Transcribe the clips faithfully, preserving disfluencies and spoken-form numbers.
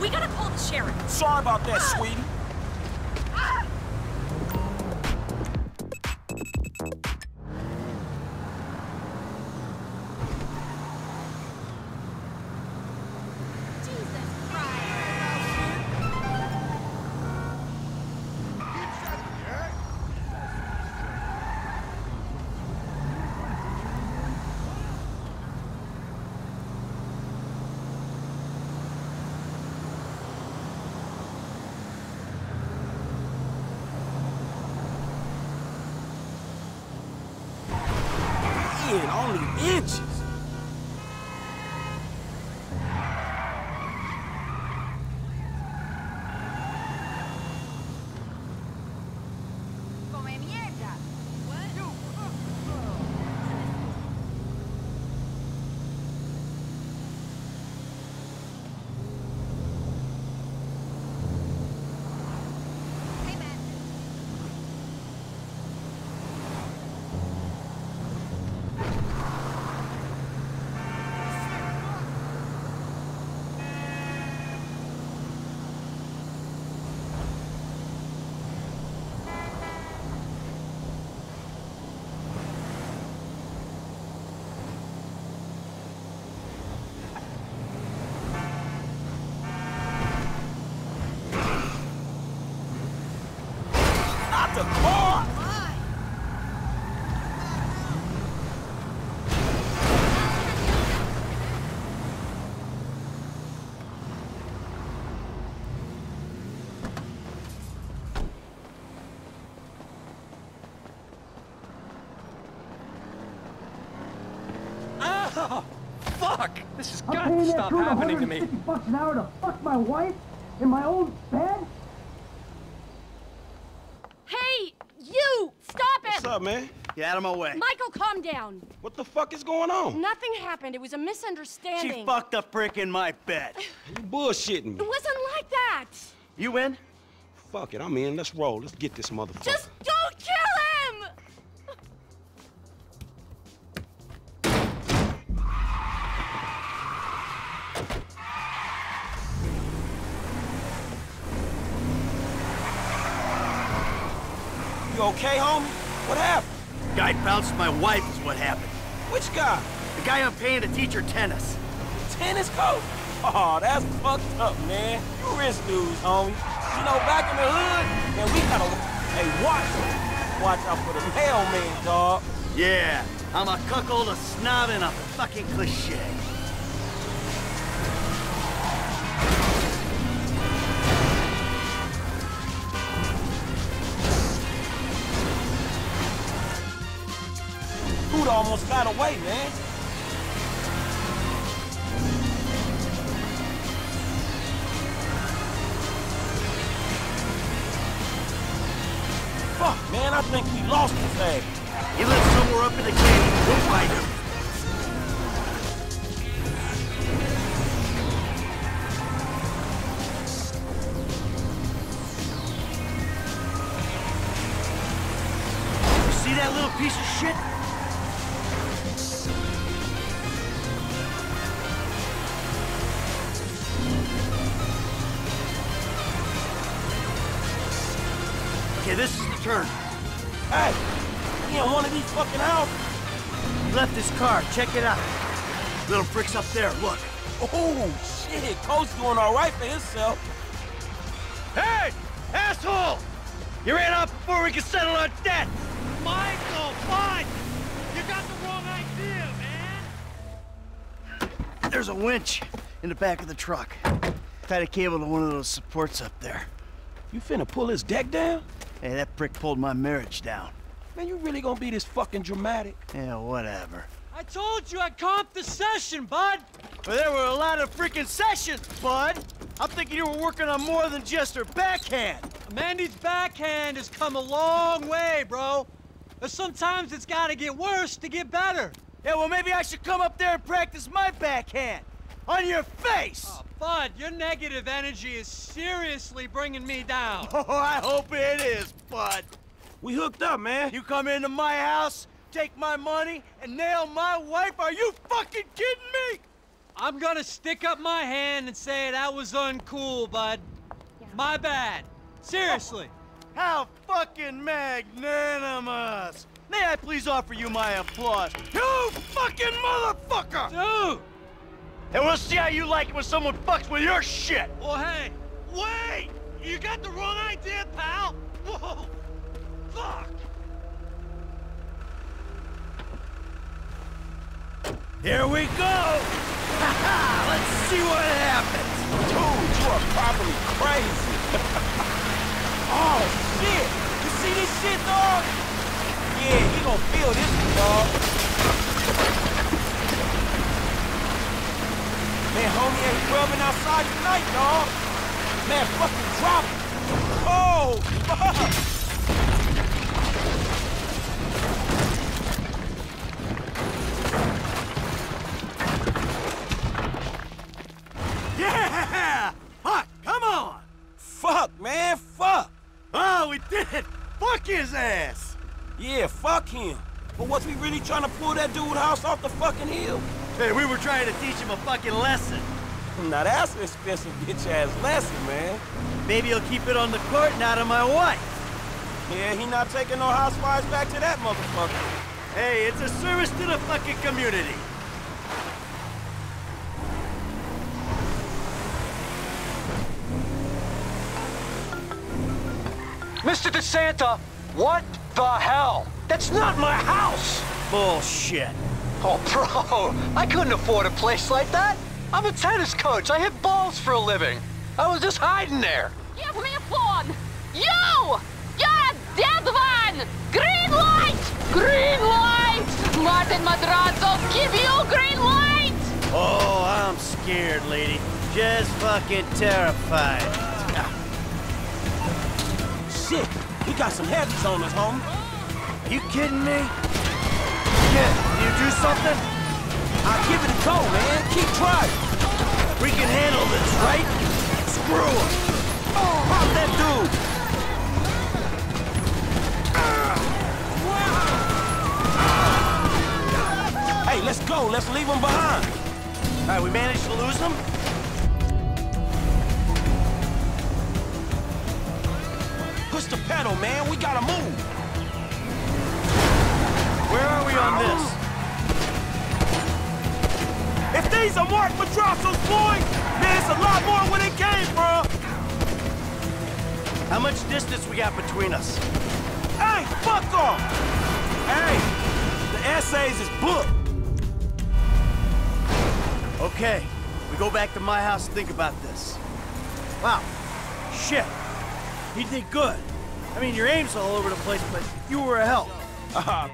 We gotta call the sheriff. Sorry about that, ah! sweetie. Ah! Only inches. Oh, fuck! This has got to stop happening to me. one hundred fifty bucks an hour to fuck my wife in my old bed? Hey, you! Stop it! What's up, man? Get out of my way. Michael, calm down. What the fuck is going on? Nothing happened. It was a misunderstanding. She fucked a prick in my bed. You bullshitting me. It wasn't like that. You in? Fuck it, I'm in. Let's roll. Let's get this motherfucker. Just don't kill him! Okay, homie? What happened? Guy bounced my wife is what happened. Which guy? The guy I'm paying to teach her tennis. Tennis coach? Oh, that's fucked up, man. You rich dudes, homie. You know, back in the hood, man, we gotta... Hey, watch out. Watch out for the mailman, dog. Yeah, I'm a cuckold, a snob, and a fucking cliche. Almost got away, man. Fuck, man, I think we lost this thing. He lives somewhere up in the canyon. We'll find him. You see that little piece of shit? This is the turn. Hey, he in one of these fucking houses. He left his car. Check it out. Little prick's up there. Look. Oh, shit. Coach doing all right for himself. Hey, asshole! You ran off before we could settle our debt. Michael, fine. You got the wrong idea, man. There's a winch in the back of the truck. Tied a cable to one of those supports up there. You finna pull his deck down? Hey, that prick pulled my marriage down. Man, you really gonna be this fucking dramatic? Yeah, whatever. I told you I comped the session, bud! Well, there were a lot of freaking sessions, bud! I'm thinking you were working on more than just her backhand. Mandy's backhand has come a long way, bro. But sometimes it's gotta get worse to get better. Yeah, well, maybe I should come up there and practice my backhand. On your face! Oh, bud, your negative energy is seriously bringing me down. Oh, I hope it is, bud. We hooked up, man. You come into my house, take my money, and nail my wife? Are you fucking kidding me? I'm gonna stick up my hand and say that was uncool, bud. Yeah. My bad. Seriously. Oh. How fucking magnanimous! May I please offer you my applause? You fucking motherfucker! Dude! And we'll see how you like it when someone fucks with your shit! Well, hey, wait! You got the wrong idea, pal! Whoa! Fuck! Here we go! Ha-ha! Let's see what happens! Dude, you are probably crazy! Oh, shit! You see this shit, dog? Yeah, he gonna feel this, dog. Man, homie ain't rubbing outside tonight, dog! Man, fucking drop it! Oh, fuck! Yeah! Fuck, come on! Fuck, man, fuck! Oh, we did it! Fuck his ass! Yeah, fuck him. But was we really trying to pull that dude's house off the fucking hill? Hey, we were trying to teach him a fucking lesson. Now that's an expensive bitch-ass lesson, man. Maybe he'll keep it on the court and out of my wife. Yeah, he not taking no housewives back to that motherfucker. Hey, it's a service to the fucking community. Mister De Santa, what the hell? That's not my house! Bullshit. Oh, bro, I couldn't afford a place like that. I'm a tennis coach. I hit balls for a living. I was just hiding there. Give me a phone. You! You're a dead one! Green light! Green light! Martin Madrazo, give you green light! Oh, I'm scared, lady. Just fucking terrified. Shit, he got some heavies on us, homie. Are you kidding me? Yeah, you do something? I'll give it a go, man. Keep trying. We can handle this, right? Screw him. Oh, pop that dude. Hey, let's go. Let's leave him behind. All right, we managed to lose him. Push the pedal, man. We gotta move. Where are we on this? If these are Mark Madrazo's boys, man, it's a lot more when it came, bro. How much distance we got between us? Hey, fuck off! Hey, the essays is booked. Okay, we go back to my house and think about this. Wow, shit. He did good. I mean, your aim's all over the place, but you were a help. Uh-huh.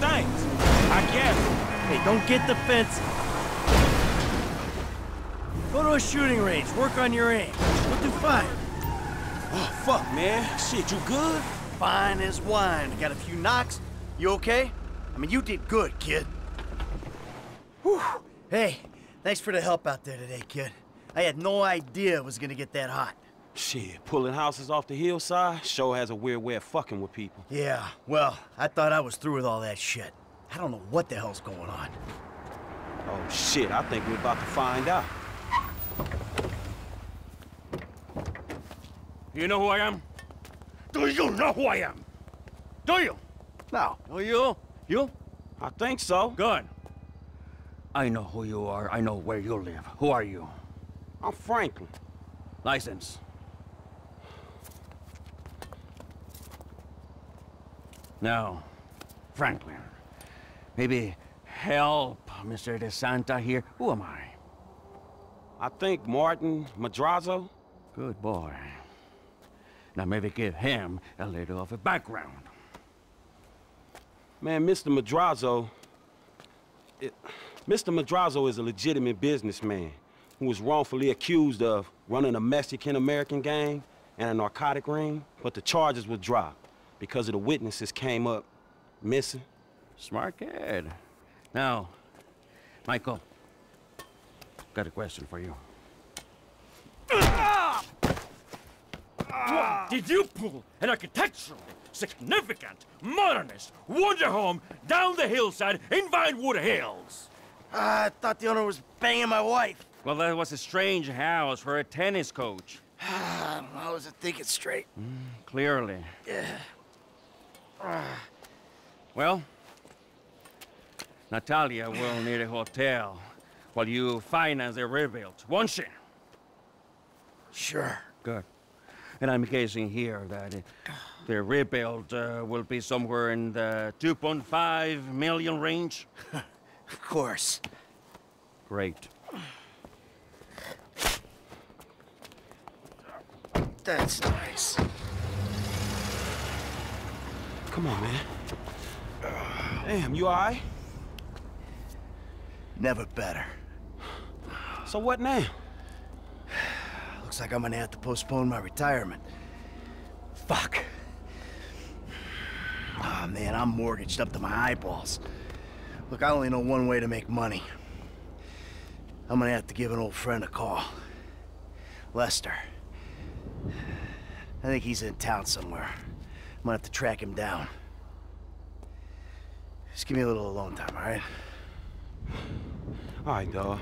Thanks, I guess. Hey, don't get defensive. Go to a shooting range, work on your aim. What do fine? Oh, fuck, man. Shit, you good? Fine as wine. Got a few knocks. You okay? I mean, you did good, kid. Whew. Hey, thanks for the help out there today, kid. I had no idea it was gonna get that hot. Shit, pulling houses off the hillside sure has a weird way of fucking with people. Yeah, well, I thought I was through with all that shit. I don't know what the hell's going on. Oh, shit, I think we're about to find out. Do you know who I am? Do you know who I am? Do you? No. Do you? You? I think so. Good. I know who you are. I know where you live. Who are you? I'm Franklin. License. Now, Franklin, maybe help Mister De Santa here. Who am I? I think Martin Madrazo. Good boy. Now maybe give him a little of a background. Man, Mister Madrazo... It, Mister Madrazo is a legitimate businessman who was wrongfully accused of running a Mexican-American gang and a narcotic ring, but the charges were dropped because of the witnesses came up missing. Smart kid. Now, Michael, got a question for you. Ah! Ah! Did you pull an architecturally significant modernist wonder home down the hillside in Vinewood Hills? Uh, I thought the owner was banging my wife. Well, that was a strange house for a tennis coach. I don't know, I wasn't thinking straight. Mm, clearly. Yeah. Uh. Well, Natalia will need a hotel while you finance the rebuild, won't she? Sure. Good. And I'm guessing here that it, the rebuild uh, will be somewhere in the two point five million range. Of course. Great. That's nice. Come on, man. Damn, you all right? Never better. So what now? Looks like I'm gonna have to postpone my retirement. Fuck. Ah, man, I'm mortgaged up to my eyeballs. Look, I only know one way to make money. I'm gonna have to give an old friend a call. Lester. I think he's in town somewhere. I'm gonna have to track him down. Just give me a little alone time, all right? All right, Della.